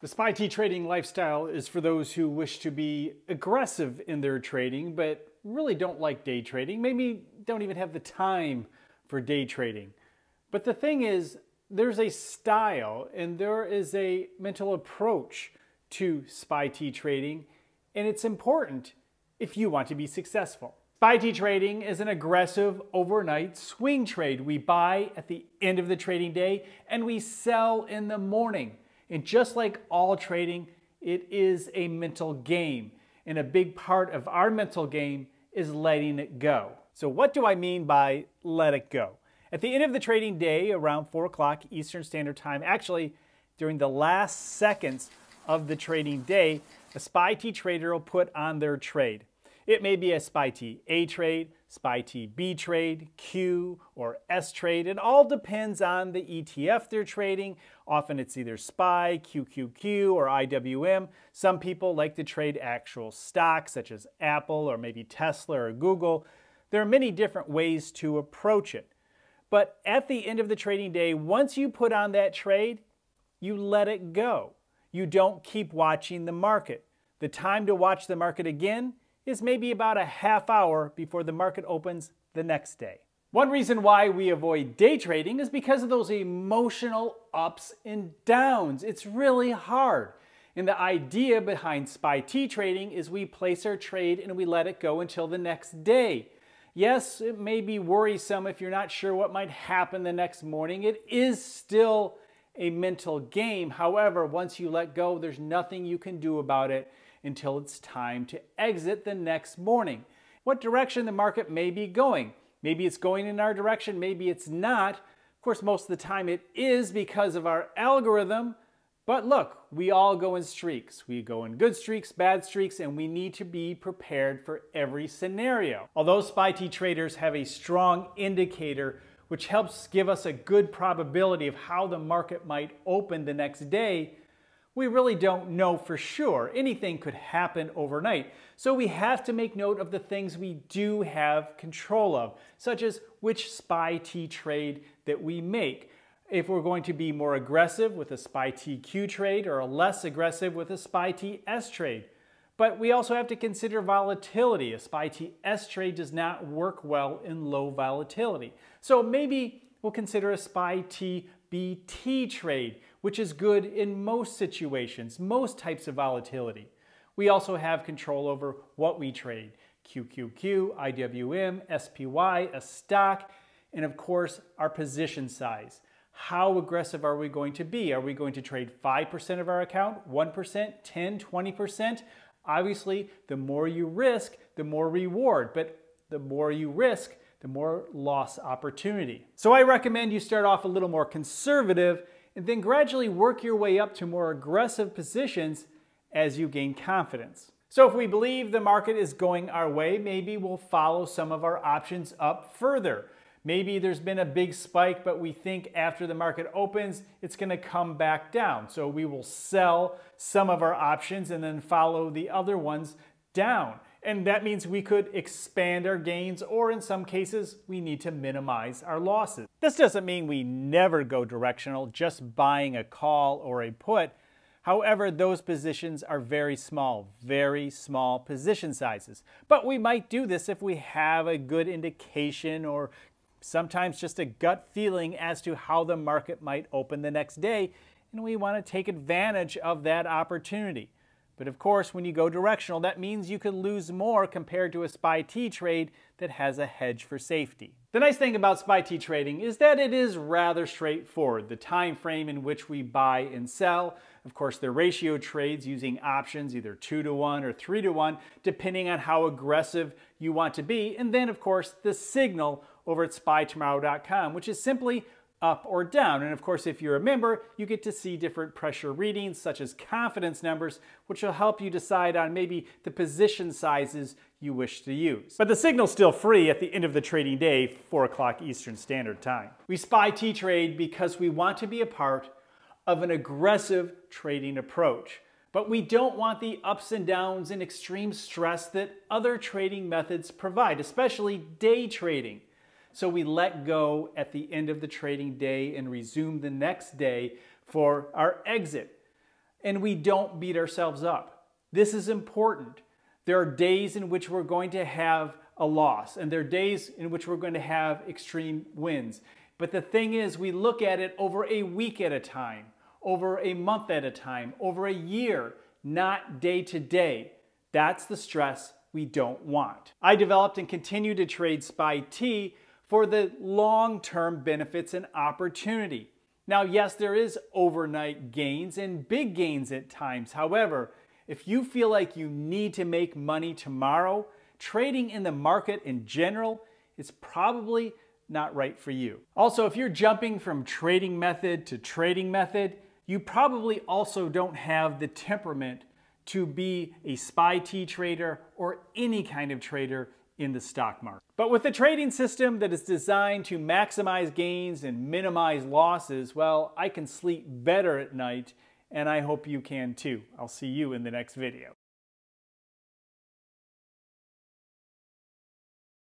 The SPY-T trading lifestyle is for those who wish to be aggressive in their trading, but really don't like day trading, maybe don't even have the time for day trading. But the thing is, there's a style and there is a mental approach to SPY-T trading, and it's important if you want to be successful. SPY-T trading is an aggressive overnight swing trade. We buy at the end of the trading day and we sell in the morning. And just like all trading, it is a mental game. And a big part of our mental game is letting it go. So what do I mean by let it go? At the end of the trading day, around 4 o'clock Eastern Standard Time, actually during the last seconds of the trading day, a SPY-T trader will put on their trade. It may be a SPY-T A trade, SPY-T B trade, Q or S trade. It all depends on the ETF they're trading. Often it's either SPY, QQQ, or IWM. Some people like to trade actual stocks such as Apple or maybe Tesla or Google. There are many different ways to approach it. But at the end of the trading day, once you put on that trade, you let it go. You don't keep watching the market. The time to watch the market again is maybe about a half hour before the market opens the next day. One reason why we avoid day trading is because of those emotional ups and downs. It's really hard. And the idea behind SPY-T trading is we place our trade and we let it go until the next day. Yes, it may be worrisome if you're not sure what might happen the next morning. It is still a mental game. However, once you let go, there's nothing you can do about it until it's time to exit the next morning. What direction the market may be going. Maybe it's going in our direction, maybe it's not. Of course, most of the time it is because of our algorithm. But look, we all go in streaks. We go in good streaks, bad streaks, and we need to be prepared for every scenario. Although SPY-T traders have a strong indicator which helps give us a good probability of how the market might open the next day, we really don't know for sure. Anything could happen overnight. So we have to make note of the things we do have control of, such as which SPY-T trade that we make. If we're going to be more aggressive with a SPY-T Q trade or less aggressive with a SPY-T S trade. But we also have to consider volatility. A SPY-T S trade does not work well in low volatility. So maybe we'll consider a SPY-T BT trade, which is good in most situations, most types of volatility. We also have control over what we trade. QQQ, IWM, SPY, a stock, and of course our position size. How aggressive are we going to be? Are we going to trade 5% of our account, 1%, 10, 20%? Obviously, the more you risk, the more reward, but the more you risk, the more loss opportunity. So I recommend you start off a little more conservative and then gradually work your way up to more aggressive positions as you gain confidence. So if we believe the market is going our way, maybe we'll follow some of our options up further. Maybe there's been a big spike, but we think after the market opens, it's going to come back down. So we will sell some of our options and then follow the other ones down. And that means we could expand our gains, or in some cases, we need to minimize our losses. This doesn't mean we never go directional, just buying a call or a put. However, those positions are very small position sizes. But we might do this if we have a good indication or sometimes just a gut feeling as to how the market might open the next day, and we want to take advantage of that opportunity. But of course, when you go directional, that means you could lose more compared to a SPY-T trade that has a hedge for safety. The nice thing about SPY-T trading is that it is rather straightforward. The time frame in which we buy and sell, of course, the ratio trades using options, either 2-to-1 or 3-to-1, depending on how aggressive you want to be. And then, of course, the signal over at SpyTomorrow.com, which is simply up or down. And of course, if you're a member, you get to see different pressure readings, such as confidence numbers, which will help you decide on maybe the position sizes you wish to use. But the signal's still free at the end of the trading day, 4 o'clock Eastern Standard Time. We SPY-T trade because we want to be a part of an aggressive trading approach. But we don't want the ups and downs and extreme stress that other trading methods provide, especially day trading. So we let go at the end of the trading day and resume the next day for our exit. and we don't beat ourselves up. This is important. There are days in which we're going to have a loss, and there are days in which we're going to have extreme wins. But the thing is, we look at it over a week at a time, over a month at a time, over a year, not day to day. That's the stress we don't want. I developed and continue to trade SPY-T for the long-term benefits and opportunity. Now, yes, there is overnight gains and big gains at times. However, if you feel like you need to make money tomorrow, trading in the market in general is probably not right for you. Also, if you're jumping from trading method to trading method, you probably also don't have the temperament to be a SPY-T trader or any kind of trader in the stock market. But with a trading system that is designed to maximize gains and minimize losses, well, I can sleep better at night, and I hope you can too. I'll see you in the next video.